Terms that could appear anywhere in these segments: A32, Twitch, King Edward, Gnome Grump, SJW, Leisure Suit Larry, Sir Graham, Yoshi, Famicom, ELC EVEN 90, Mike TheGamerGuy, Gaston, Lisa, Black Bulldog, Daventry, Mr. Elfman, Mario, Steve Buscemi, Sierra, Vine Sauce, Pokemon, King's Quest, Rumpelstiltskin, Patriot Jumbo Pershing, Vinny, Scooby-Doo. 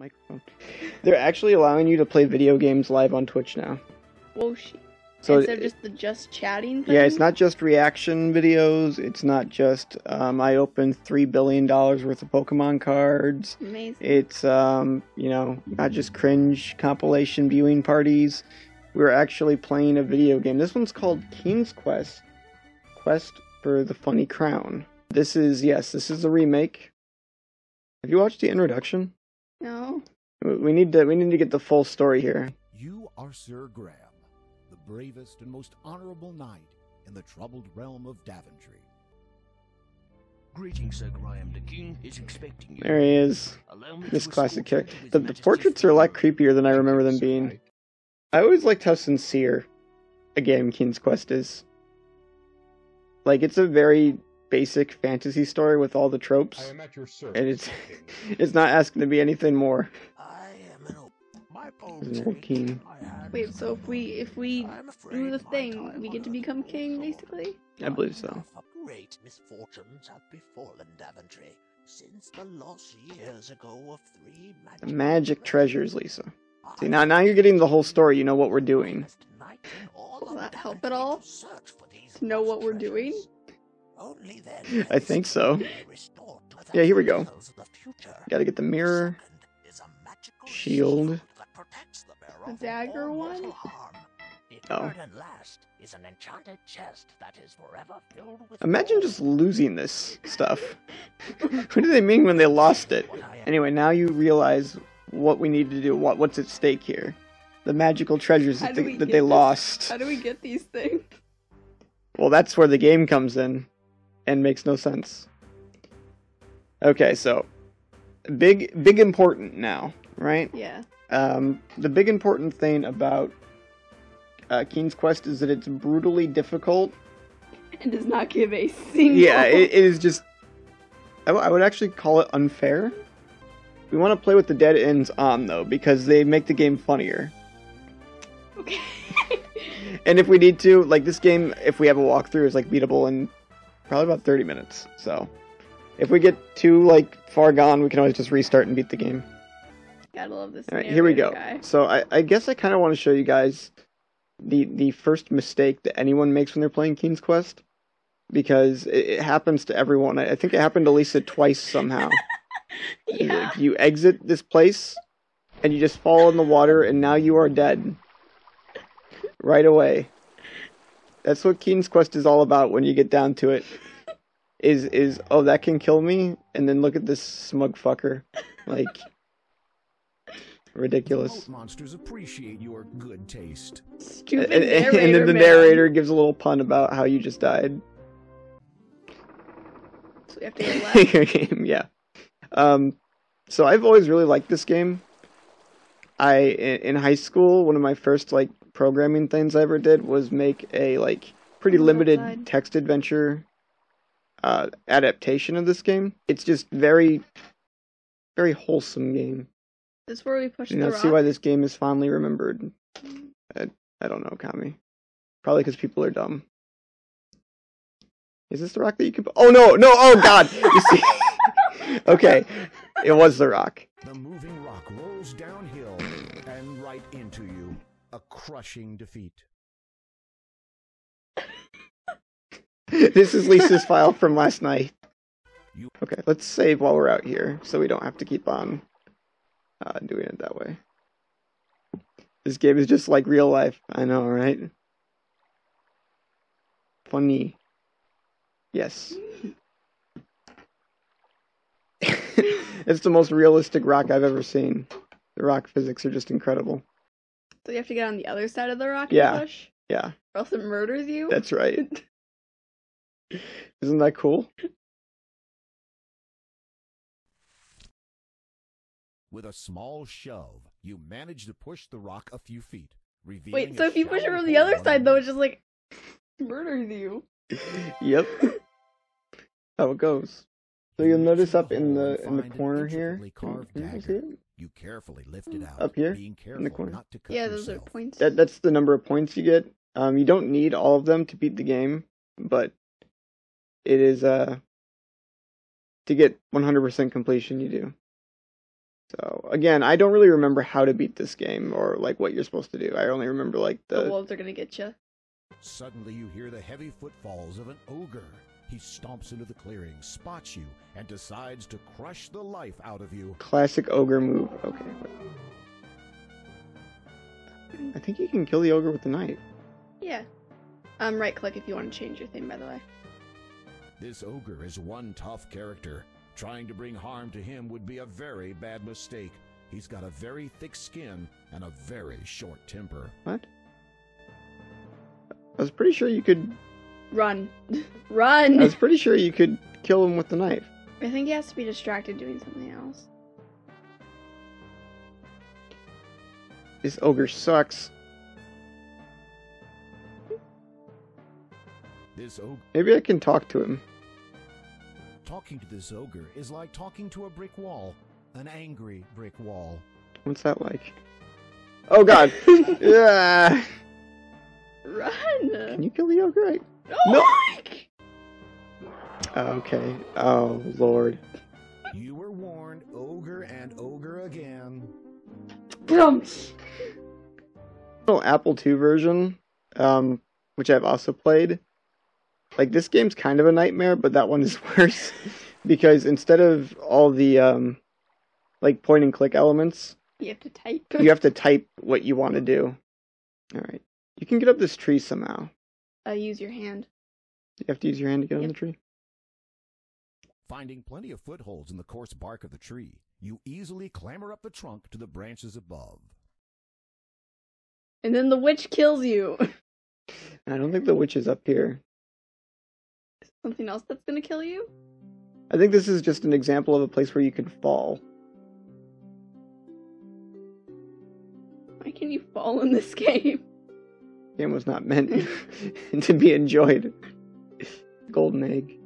microphone. They're actually allowing you to play video games live on Twitch now. Whoa, shit. So instead of just the just chatting thing? Yeah, it's not just reaction videos. It's not just, I opened $3 billion worth of Pokemon cards. Amazing. It's, you know, not just cringe compilation viewing parties. We're actually playing a video game. This one's called King's Quest. Quest for the Funny Crown. This is, yes, this is a remake. Have you watched the introduction? No. We need to get the full story here. You are Sir Graham, the bravest and most honorable knight in the troubled realm of Daventry. Greetings, Sir Graham. The king is expecting you. There he is. This classic character. The portraits are a lot creepier than I remember them being. I always liked how sincere a game King's Quest is. Like, it's a very basic fantasy story with all the tropes. I am at your service, and it's not asking to be anything more. I am an old, my old king. Wait, so if we do the thing, we get to become king, basically? I believe so. Great misfortunes have befallen Daventry since the lost years ago of three magic treasures, Lisa. See, now you're getting the whole story. You know what we're doing. Will that help at all? To know what we're doing? I think so. Yeah, here we go. Gotta get the mirror. Shield. The dagger one? Oh. Imagine just losing this stuff. What do they mean when they lost it? Anyway, now you realize what we need to do, what's at stake here. The magical treasures that they lost. How do we get these things? Well, that's where the game comes in and makes no sense. Okay, so big important now, right? Yeah. The big important thing about King's Quest is that it's brutally difficult. And does not give a single... Yeah, it is just... I would actually call it unfair. We want to play with the dead ends on, though, because they make the game funnier. Okay. And if we need to, like, this game, if we have a walkthrough, is, like, beatable in probably about 30 minutes. So, if we get too, like, far gone, we can always just restart and beat the game. Gotta love this. All right, here we go. Guy. So, I guess I kind of want to show you guys the first mistake that anyone makes when they're playing King's Quest. Because it happens to everyone. I think it happened to Lisa twice somehow. Yeah. Like, you exit this place, and you just fall in the water, and now you are dead. Right away. That's what King's Quest is all about when you get down to it. Is oh, that can kill me? And then look at this smug fucker. Like, ridiculous. Monsters appreciate your good taste. Stupid narrator, and then the narrator gives a little pun about how you just died. So we have to go left. Yeah. So I've always really liked this game. In high school, one of my first, like, programming things I ever did was make a, like, pretty limited text adventure adaptation of this game. It's just very, very wholesome game. That's where we push the rock. See why this game is fondly remembered. I don't know, Kami. Probably because people are dumb. Is this the rock that you can... Oh, no! No! Oh, God! You see... Okay, it was the rock. The moving rock rolls downhill and right into you. A crushing defeat. This is Lisa's file from last night. Okay, let's save while we're out here so we don't have to keep on doing it that way. This game is just like real life. I know, right? Funny. Yes. It's the most realistic rock I've ever seen. The rock physics are just incredible. So you have to get on the other side of the rock and push? Yeah. Or else it murders you? That's right. Isn't that cool? With a small shove, you manage to push the rock a few feet. Wait, so if you push it from the other side, though, it just, like, murders you. Yep. How it goes. So you'll notice up in the corner here, you carefully lift it out, up here in the corner. Not to cut those are points. That's the number of points you get. You don't need all of them to beat the game, but it is to get 100% completion. You do. So again, I don't really remember how to beat this game or like what you're supposed to do. I only remember like the wolves are gonna get you. Suddenly you hear the heavy footfalls of an ogre. He stomps into the clearing, spots you, and decides to crush the life out of you. Classic ogre move. Okay. I think you can kill the ogre with the knife. Yeah. Right click if you want to change your thing, by the way. This ogre is one tough character. Trying to bring harm to him would be a very bad mistake. He's got a very thick skin and a very short temper. What? I was pretty sure you could... Run. Run! I was pretty sure you could kill him with the knife. I think he has to be distracted doing something else. This ogre sucks. Maybe I can talk to him. Talking to this ogre is like talking to a brick wall. An angry brick wall. What's that like? Oh god! Yeah. Run! Can you kill the ogre? No! Okay. Oh, Lord. You were warned, ogre and ogre again. Brumps! Apple II version, which I've also played. Like, this game's kind of a nightmare, but that one is worse. Because instead of all the, like, point-and-click elements... You have to type. You have to type what you want to do. Alright. You can get up this tree somehow. Use your hand. You have to use your hand to get on the tree? Finding plenty of footholds in the coarse bark of the tree, you easily clamber up the trunk to the branches above. And then the witch kills you. I don't think the witch is up here. Is something else that's gonna kill you? I think this is just an example of a place where you can fall. Why can you fall in this game? Game was not meant to be enjoyed. Golden egg.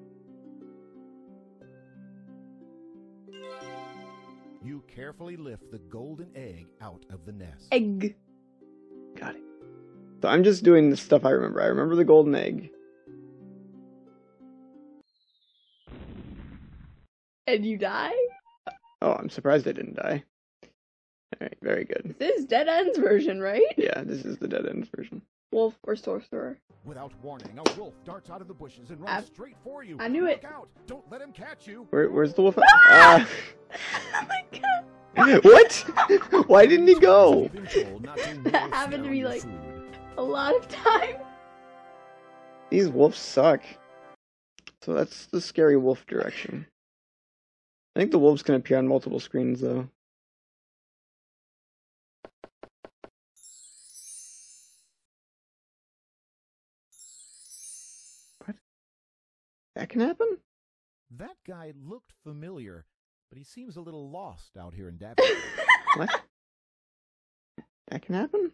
You carefully lift the golden egg out of the nest. Egg. Got it. So I'm just doing the stuff I remember. I remember the golden egg. And you die? Oh, I'm surprised I didn't die. Alright, very good. This is Dead End's version, right? Yeah, this is the Dead End's version. Wolf or sorcerer. Without warning, a wolf darts out of the bushes and runs straight for you. I knew it. Look out. Don't let him catch you. Where's the wolf? Ah! Oh my god. What? Why didn't he go? That happened to me like a lot of time. These wolves suck. So that's the scary wolf direction. I think the wolves can appear on multiple screens though. That can happen? That guy looked familiar, but he seems a little lost out here in Daventry. What? That can happen?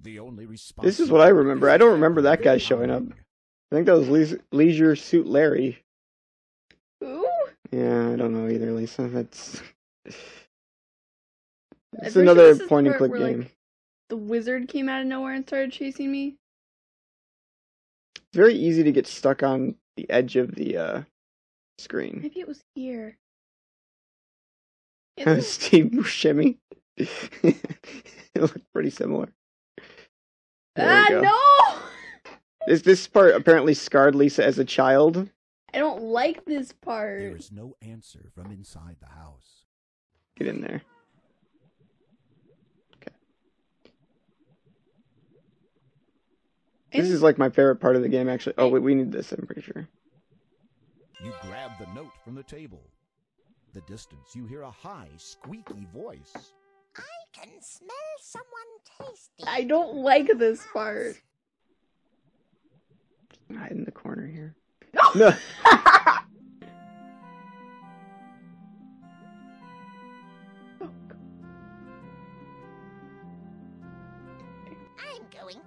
The only response. This is what I remember. I don't remember that guy showing up. I think that was Leisure Suit Larry. Who? Yeah, I don't know either, Lisa. That's... It's another point-and-click game. Like, the wizard came out of nowhere and started chasing me. It's very easy to get stuck on the edge of the screen. Maybe it was here. It was Steve Buscemi. It looked pretty similar. Ah, no! This part apparently scarred Lisa as a child. I don't like this part. There is no answer from inside the house. Get in there. This is like my favorite part of the game, actually. Oh, wait, we need this, I'm pretty sure. You grab the note from the table. The distance, you hear a high, squeaky voice. I can smell someone tasty. I don't like this part. Hide in the corner here. No!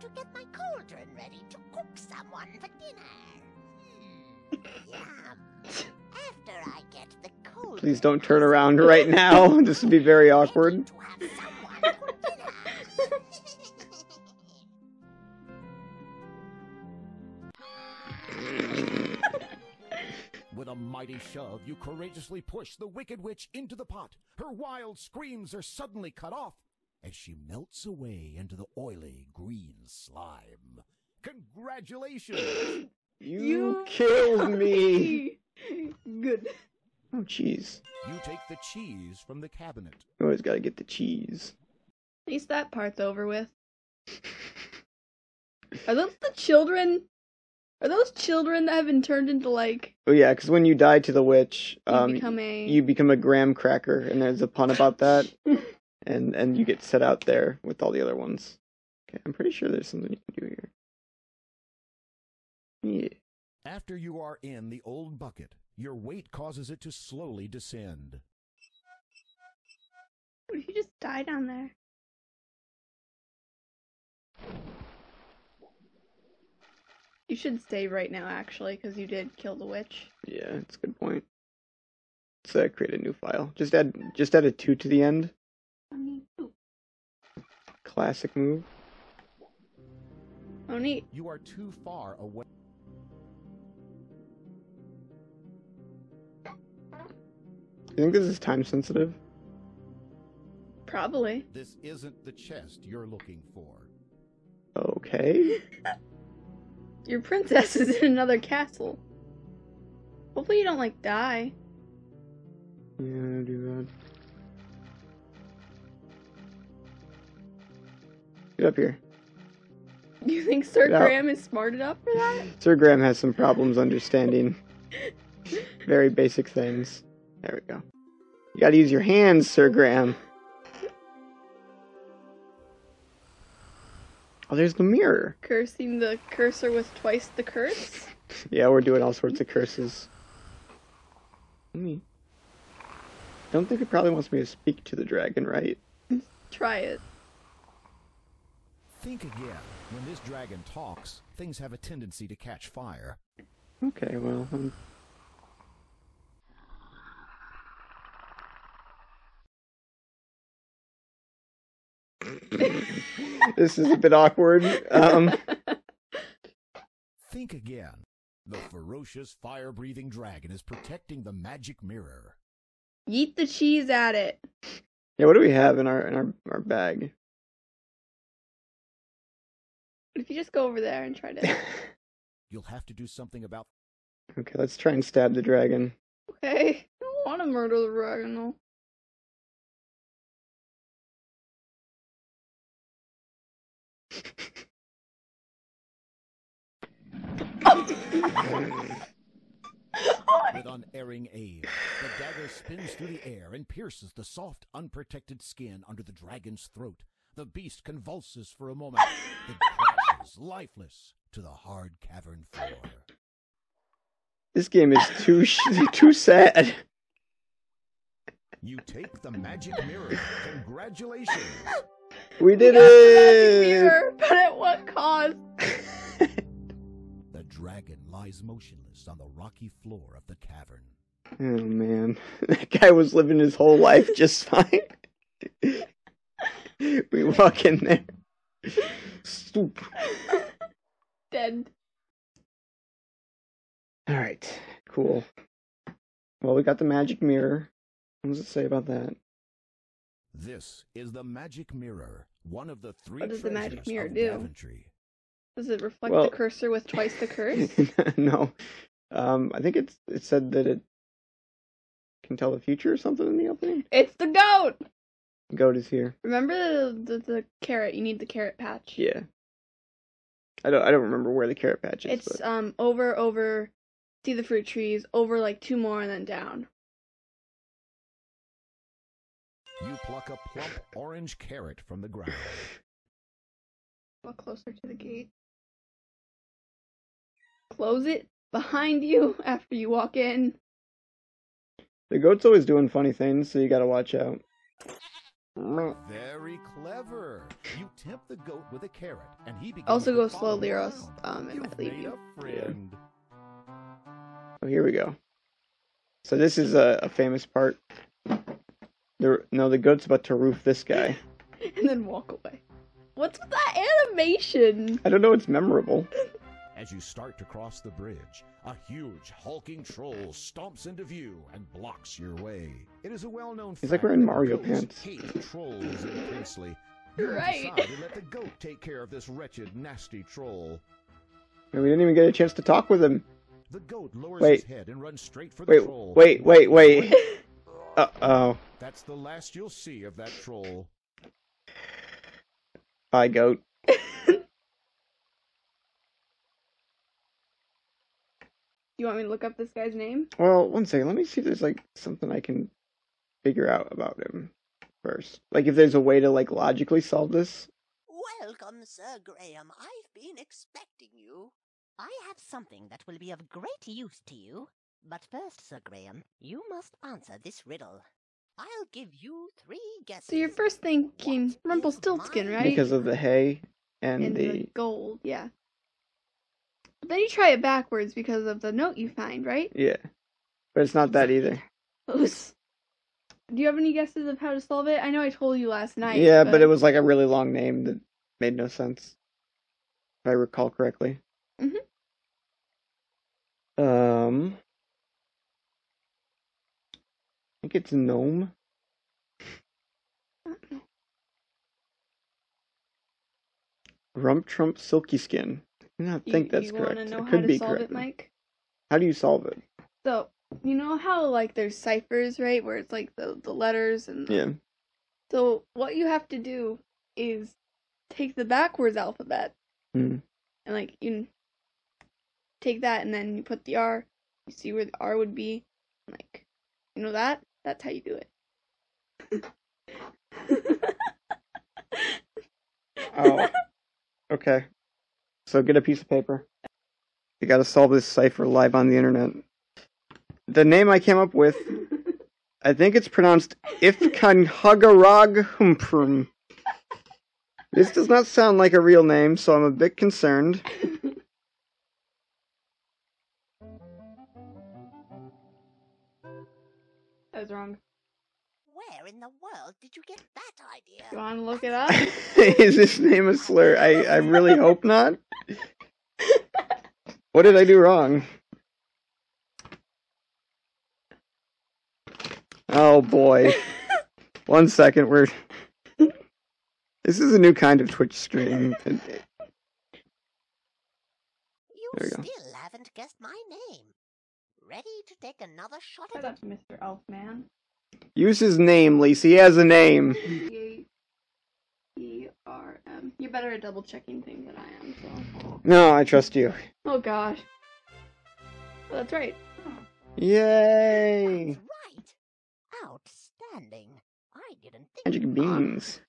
To get my cauldron ready to cook someone for dinner. Yum. After I get the cauldron... Please don't turn around right now. This would be very awkward. To have someone for dinner. With a mighty mighty shove, you courageously push the wicked witch into the pot. Her wild screams are suddenly cut off as she melts away into the oily green slime. Congratulations! You killed me! Good. Oh, cheese. You take the cheese from the cabinet. You always gotta get the cheese. At least that part's over with. Are those the children? Are those children that have been turned into, like... Oh, yeah, because when you die to the witch, you become a graham cracker, and there's a pun about that, and you get set out there with all the other ones. Okay, I'm pretty sure there's something you can do here. Yeah. After you are in the old bucket, your weight causes it to slowly descend. What if you just die down there? You should save right now, actually, because you did kill the witch. Yeah, that's a good point. Let's create a new file. Just add a 2 to the end. Classic move. Oh, neat. You are too far away. You think this is time sensitive? Probably. This isn't the chest you're looking for. Okay. Your princess is in another castle. Hopefully you don't, like, die. Yeah, I do that. Get up here. You think Sir Graham is smart enough for that? Sir Graham has some problems understanding very basic things. There we go. You gotta use your hands, Sir Graham. Oh, there's the mirror. Cursing the cursor with twice the curse? Yeah, we're doing all sorts of curses. I don't think it probably wants me to speak to the dragon, right? Try it. Think again. When this dragon talks, things have a tendency to catch fire. Okay, well... This is a bit awkward. Think again. The ferocious fire-breathing dragon is protecting the magic mirror. Yeet the cheese at it. Yeah, what do we have in our bag? If you just go over there and try to... You'll have to do something about... Okay, let's try and stab the dragon. Okay. I don't want to murder the dragon, though. With unerring aim, the dagger spins through the air and pierces the soft, unprotected skin under the dragon's throat. The beast convulses for a moment, then crashes, lifeless, to the hard cavern floor. This game is too sad. You take the magic mirror. Congratulations. We did it! Mirror, but at what cost? The dragon lies motionless on the rocky floor of the cavern. Oh man, that guy was living his whole life just fine. We walk in there. Stoop. Dead. Alright, cool. Well, we got the magic mirror. What does it say about that? This is the magic mirror, one of the three treasures of Daventry. What does the magic mirror do? Does it reflect the cursor with twice the curse? No. I think it said that it can tell the future or something in the opening. It's the goat! The goat is here. Remember the carrot? You need the carrot patch. Yeah. I don't remember where the carrot patch is. It's over, see the fruit trees, over like 2 more and then down. You pluck a plump orange carrot from the ground. Walk closer to the gate. Close it behind you after you walk in. The goat's always doing funny things, so you gotta watch out. Very clever. You tempt the goat with a carrot, and he begins. Also go slowly, or else it might leave you. Oh, here we go. So this is a famous part. The goat's about to roof this guy. And then walk away. What's with that animation? I don't know, it's memorable. As you start to cross the bridge, a huge, hulking troll stomps into view and blocks your way. It is a well-known fact. It's like we're in Mario pants. Hate trolls intensely. Right. Let the goat take care of this wretched, nasty troll. And we didn't even get a chance to talk with him. The goat lowers his head and runs straight for the troll. Wait. Uh-oh. That's the last you'll see of that troll. Bye, goat. You want me to look up this guy's name? Well, one second. Let me see if there's, like, something I can figure out about him first. Like, if there's a way to, like, logically solve this. Welcome, Sir Graham. I've been expecting you. I have something that will be of great use to you. But first, Sir Graham, you must answer this riddle. I'll give you 3 guesses. So your first thing came Rumpelstiltskin, right? Because of the hay and the gold, yeah. But then you try it backwards because of the note you find, right? Yeah. But it's not that either. Do you have any guesses of how to solve it? I know I told you last night. Yeah, but it was like a really long name that made no sense. If I recall correctly. Mm-hmm. I think it's Gnome. Grump Trump Silky Skin. I do not think that's correct. It could be correct. You want to know how to solve it, Mike? How do you solve it? So, you know how, like, there's ciphers, right? Where it's, like, the letters and... Yeah. So, what you have to do is take the backwards alphabet. Mm. And, like, you take that and then you put the R. You see where the R would be. And, like, you know that? That's how you do it. Oh. Okay. So get a piece of paper. You gotta solve this cipher live on the internet. The name I came up with, I think it's pronounced Ifkanhugarogram. This does not sound like a real name, so I'm a bit concerned. That was wrong. Where in the world did you get that idea? You want to look it up? Is this name a slur? I really hope not. What did I do wrong? Oh boy. One second, we're... This is a new kind of Twitch stream. You still haven't guessed my name. Ready to take another shot at it? Mr. Elfman. Use his name, Lisa. He has a name. G-A-E-R-M. You're better at double-checking things than I am, so... No, I trust you. Oh, gosh. Well, that's right. Oh. Yay! That's right! Outstanding. I didn't think... Magic beans.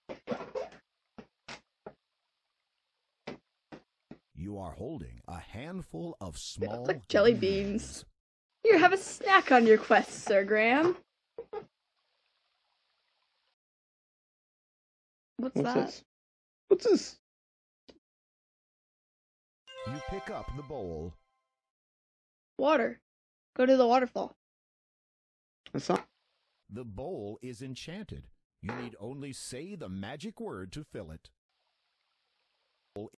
You are holding a handful of small... It looks like jelly beans. Here, have a snack on your quest, Sir Graham. What's that? This? What's this? You pick up the bowl. Water. Go to the waterfall. That's not... The bowl is enchanted. You need only say the magic word to fill it. To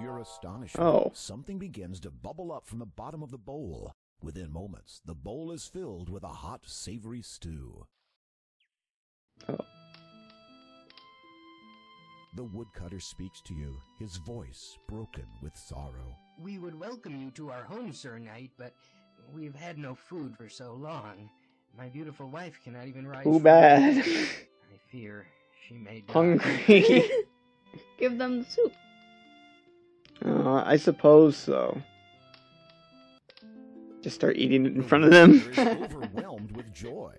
your astonishment, something begins to bubble up from the bottom of the bowl. Within moments, the bowl is filled with a hot, savory stew. Oh. The woodcutter speaks to you, his voice broken with sorrow. We would welcome you to our home, Sir Knight, but we've had no food for so long. My beautiful wife cannot even rise. Too bad. I fear she may die. Hungry. Give them the soup. I suppose so. Just start eating it in front of them. Overwhelmed with joy.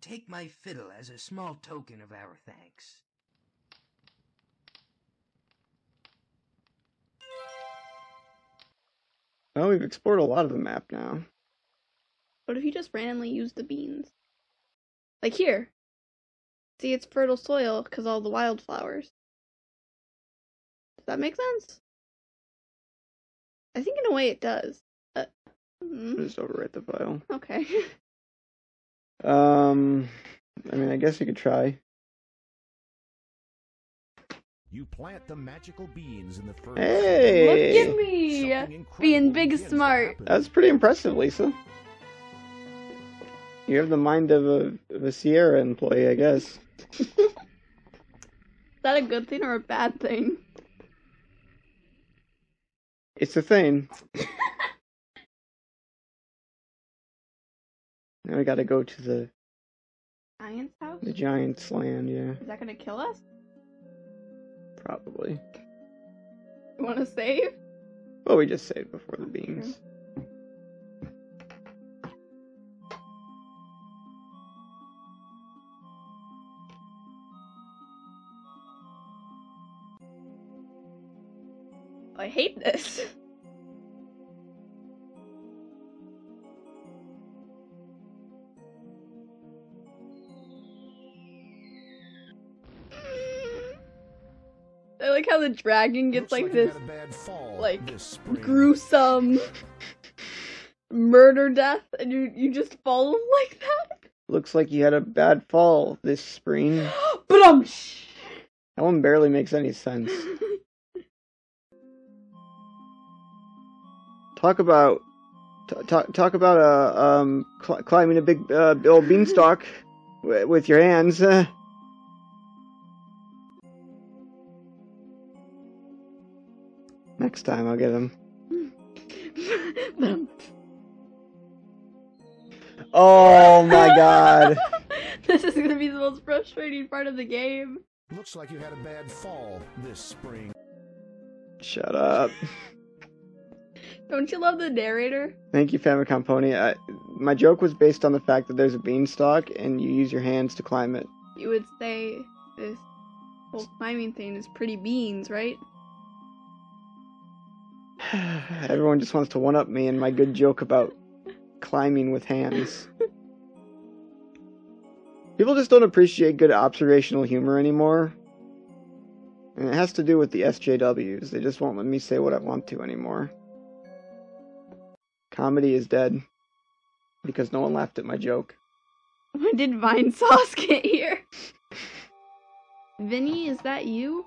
Take my fiddle as a small token of our thanks. Well, we've explored a lot of the map now. What if you just randomly use the beans? Like here. See, it's fertile soil because all the wildflowers. Does that make sense? I think in a way it does. Just overwrite the file. Okay. I mean, I guess you could try. You plant the magical beans in the first. Hey! Look at me! Being big smart. That's pretty impressive, Lisa. You have the mind of a Sierra employee, I guess. Is that a good thing or a bad thing? It's a thing. Now we gotta go to the... Giant's house? The Giant's land, yeah. Is that gonna kill us? Probably. You wanna save? Well, we just saved before the beans. Okay. I hate this. I like how the dragon gets like this, like, gruesome murder death, and you just fall like that. Looks like you had a bad fall this spring. That one barely makes any sense. Talk about climbing a big old beanstalk with your hands. Next time I'll get him. Oh my god! This is gonna be the most frustrating part of the game. Looks like you had a bad fall this spring. Shut up. Don't you love the narrator? Thank you, Famicom Pony. My joke was based on the fact that there's a beanstalk and you use your hands to climb it. You would say this whole climbing thing is pretty beans, right? Everyone just wants to one-up me and my good joke about climbing with hands. People just don't appreciate good observational humor anymore. And it has to do with the SJWs. They just won't let me say what I want to anymore. Comedy is dead. Because no one laughed at my joke. When did Vine Sauce get here? Vinny, is that you?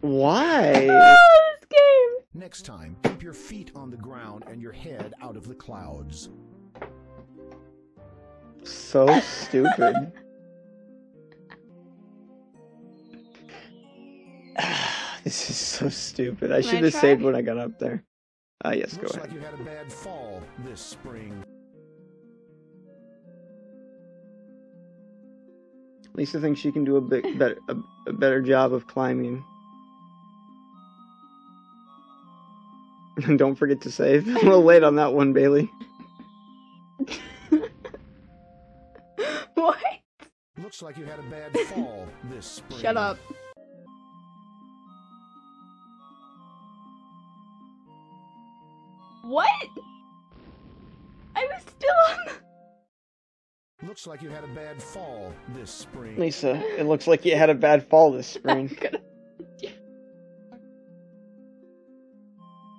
Why? Oh, this game! Next time, keep your feet on the ground and your head out of the clouds. So stupid. This is so stupid. I should have saved when I got up there. Yes, go ahead. Looks like you had a bad fall this spring. Lisa thinks she can do a better job of climbing. And don't forget to save. I'm a little late on that one, Bailey. What? Looks like you had a bad fall this spring. Shut up. What? I was still on the... Looks like you had a bad fall this spring. Lisa, it looks like you had a bad fall this spring.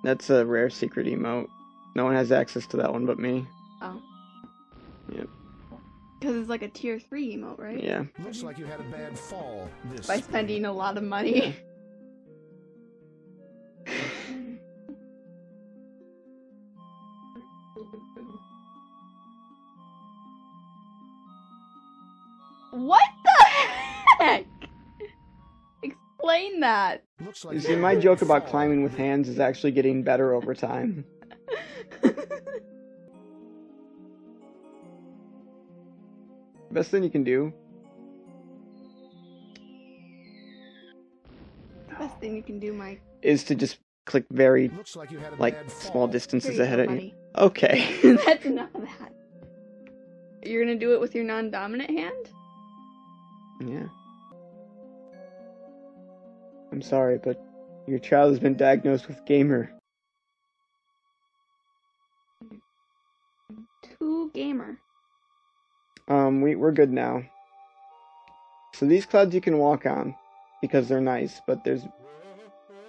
That's a rare secret emote. No one has access to that one but me. Oh. Yep. Because it's like a tier 3 emote, right? Yeah. Looks like you had a bad fall this by spending a lot of money. Yeah. What the heck? Explain that. You see, my joke about climbing with hands is actually getting better over time. Best thing you can do. Best thing you can do, Mike, is to just click very, like small distances ahead of you. Okay. That's enough of that. You're gonna do it with your non-dominant hand? Yeah. I'm sorry, but your child has been diagnosed with gamer. Two gamer. We're good now. So these clouds you can walk on because they're nice, but there's...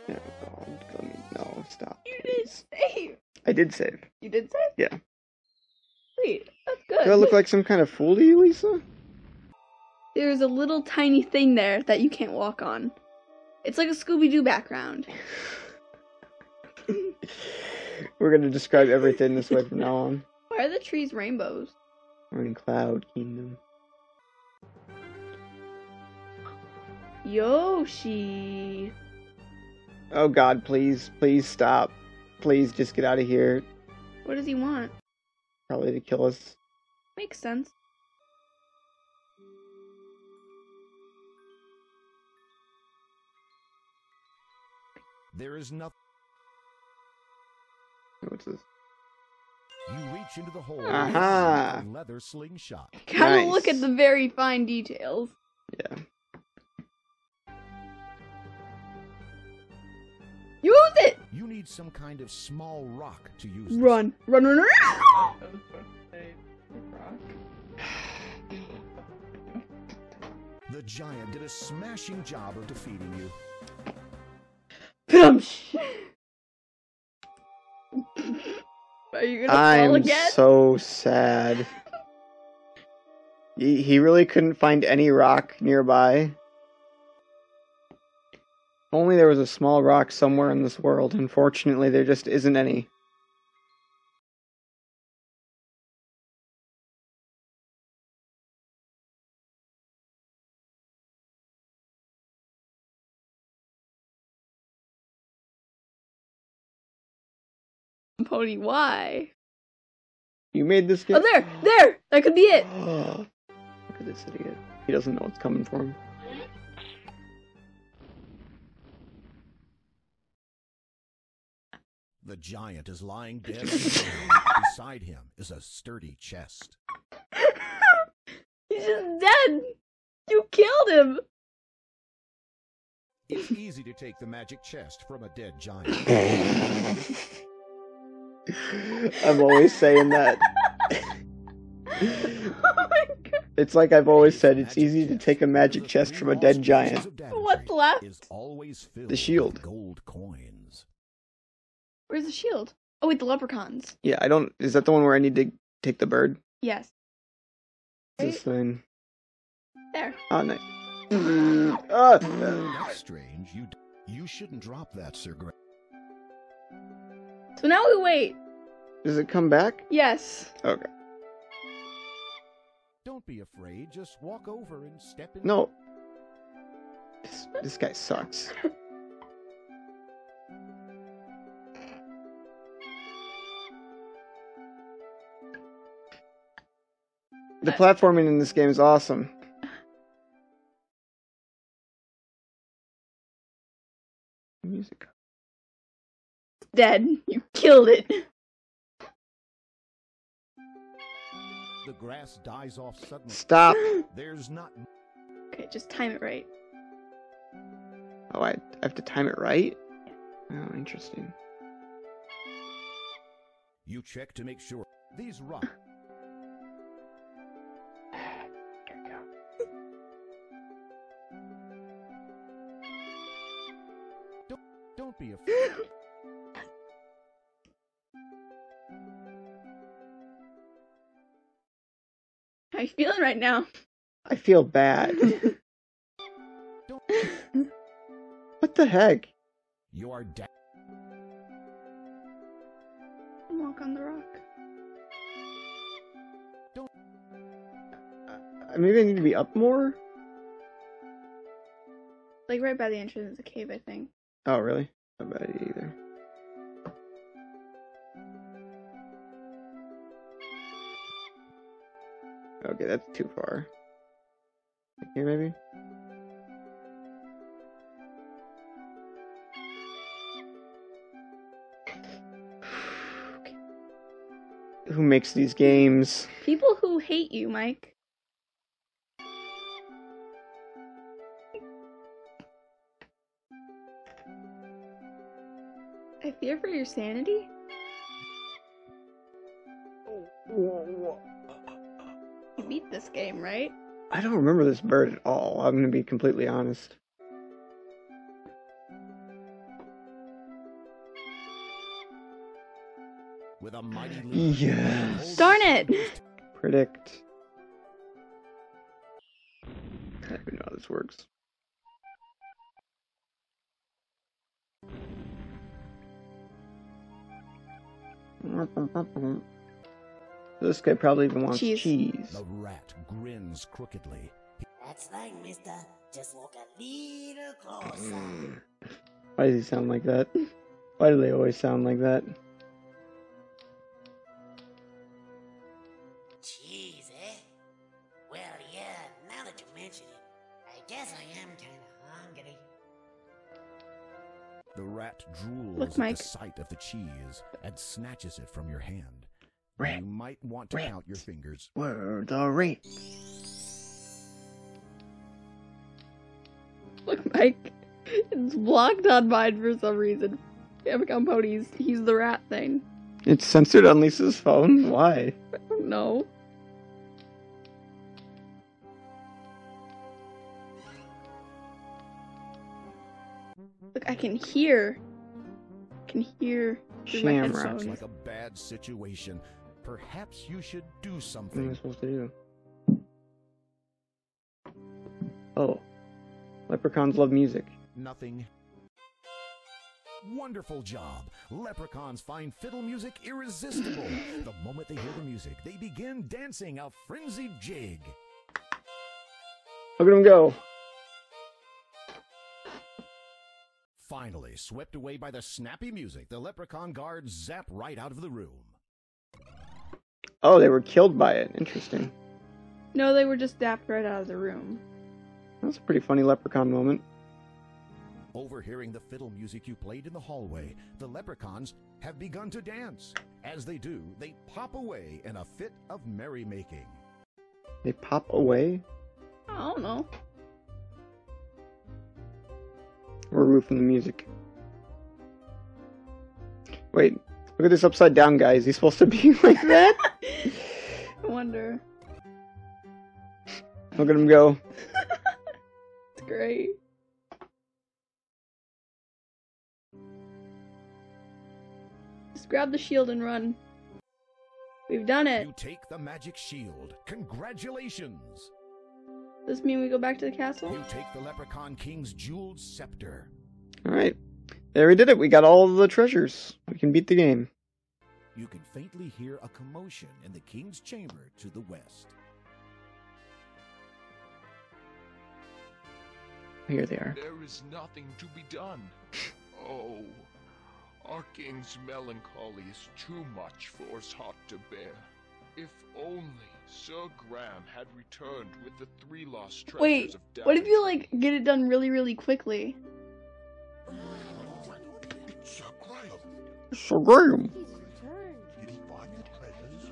Yeah, oh, let me No, stop. You please. Didn't save. I did save. You did save? Yeah. Sweet. That's good. Do I look like some kind of fool to you, Lisa? There's a little tiny thing there that you can't walk on. It's like a Scooby-Doo background. We're going to describe everything this way from now on. Why are the trees rainbows? We're in Cloud Kingdom. Yoshi. Oh God, please, please stop. Please just get out of here. What does he want? Probably to kill us. Makes sense. There is nothing. What's this? You reach into the hole. Aha! Leather slingshot. Gotta look at the very fine details. Yeah. Use it! You need some kind of small rock to use. Run! Run! Run! Run! I was supposed to say rock. The giant did a smashing job of defeating you. Are you gonna fall again? I'm so sad. He really couldn't find any rock nearby. Only there was a small rock somewhere in this world. Unfortunately, there just isn't any. Pony, why? You made this game? Oh, there! There! That could be it! Look at this idiot. He doesn't know what's coming for him. The giant is lying dead. Beside him is a sturdy chest. He's just dead. You killed him. It's easy to take the magic chest from a dead giant. I'm always saying that. Oh my God. It's like I've always said, it's easy to take a magic chest from a dead giant. What's left? The shield. Gold coins. Where's the shield? Oh, wait, the leprechauns. Yeah, I don't... Is that the one where I need to take the bird? Yes. Right? This thing. There. Oh, nice. That's strange. You shouldn't drop that, Sir Graham. So now we wait. Does it come back? Yes. Okay. Don't be afraid. Just walk over and step in. No. This guy sucks. The platforming in this game is awesome. Music. Dead. You killed it. The grass dies off suddenly. Stop. There's not. Okay, just time it right. Oh, I have to time it right? Yeah. Oh, interesting. You check to make sure these rocks. Don't be afraid. How are you feeling right now? I feel bad. What the heck? You are dead. Walk on the rock. Don't. Maybe I need to be up more? Like right by the entrance of the cave, I think. Oh, really? Not bad either. Okay, that's too far. Here, maybe? Okay. Who makes these games? People who hate you, Mike. I fear for your sanity? You beat this game, right? I don't remember this bird at all. I'm gonna be completely honest. with a mighty leap. Yes. Darn it. Predict. I don't even know how this works. This guy probably even wants cheese. The rat grins crookedly. That's right, mister. Just walk a little closer. Why does he sound like that? Why do they always sound like that? Cheese, eh? Well, yeah, now that you mention it, I guess I am kind of hungry. The rat drools at the sight of the cheese and snatches it from your hand. Rat, you might want to count your fingers. Where the rat? Look, Mike, it's blocked on mine for some reason. Amicon Ponies, he's the rat thing. It's censored on Lisa's phone? Why? I don't know. Look, I can hear. I can hear through my headphones. Shamrock. Sounds like a bad situation. Perhaps you should do something. What am I supposed to do? Oh. Leprechauns love music. Nothing. Wonderful job. Leprechauns find fiddle music irresistible. The moment they hear the music, they begin dancing a frenzied jig. Look at them go. Finally, swept away by the snappy music, the leprechaun guards zap right out of the room. Oh, they were killed by it. Interesting. No, they were just zapped right out of the room. That's a pretty funny leprechaun moment. Overhearing the fiddle music you played in the hallway, the leprechauns have begun to dance. As they do, they pop away in a fit of merrymaking. They pop away? I don't know. We're roofing the music. Wait, look at this upside down guy. Is he supposed to be like that? I wonder. Look at him go. Great. Just grab the shield and run. We've done it. You take the magic shield. Congratulations. Does this mean we go back to the castle? You take the Leprechaun King's jeweled scepter. All right. There we did it. We got all of the treasures. We can beat the game. You can faintly hear a commotion in the king's chamber to the west. Here they are. There is nothing to be done. Oh, our king's melancholy is too much for us hot to bear. If only Sir Graham had returned with the three lost treasures of Daventry. What if you like get it done really, really quickly? Sir Graham. Sir Graham. Did he find the treasures?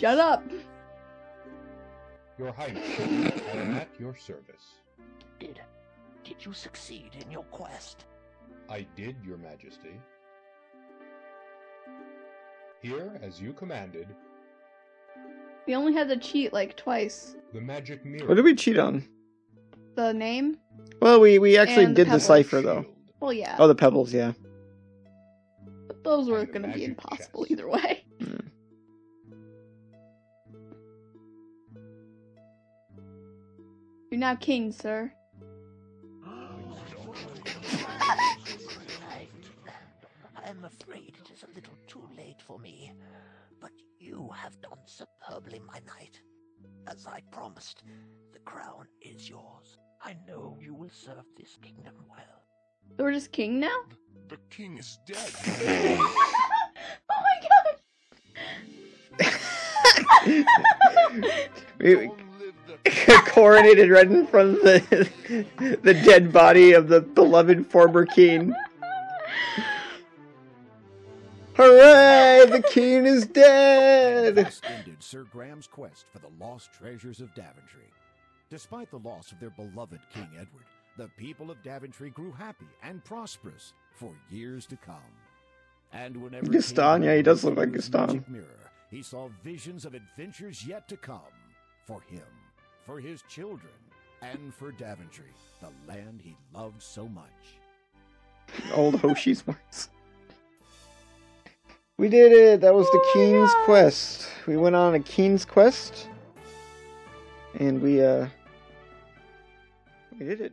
Shut up. Your Highness, I am at your service. Did you succeed in your quest? I did, Your Majesty. Here, as you commanded. We only had to cheat like twice. The magic mirror. What did we cheat on? The name? Well, we actually did the cipher though. Well, yeah. Oh, the pebbles, yeah. But those were going to be impossible either way. Mm. You're now king, sir. I'm afraid it is a little too late for me, but you have done superbly, my knight. As I promised, the crown is yours. I know you will serve this kingdom well. So we're just king now? The king is dead. Oh my god! Coronated right in front of the dead body of the beloved former king. Hooray! The king is dead! Thus ended Sir Graham's quest for the lost treasures of Daventry. Despite the loss of their beloved King Edward, the people of Daventry grew happy and prosperous for years to come. And whenever Gaston, yeah, he does look like Gaston. Mirror, he saw visions of adventures yet to come for him, for his children, and for Daventry, the land he loved so much. Old Hoshi's voice. We did it! That was the King's Quest. We went on a King's Quest. And we did it.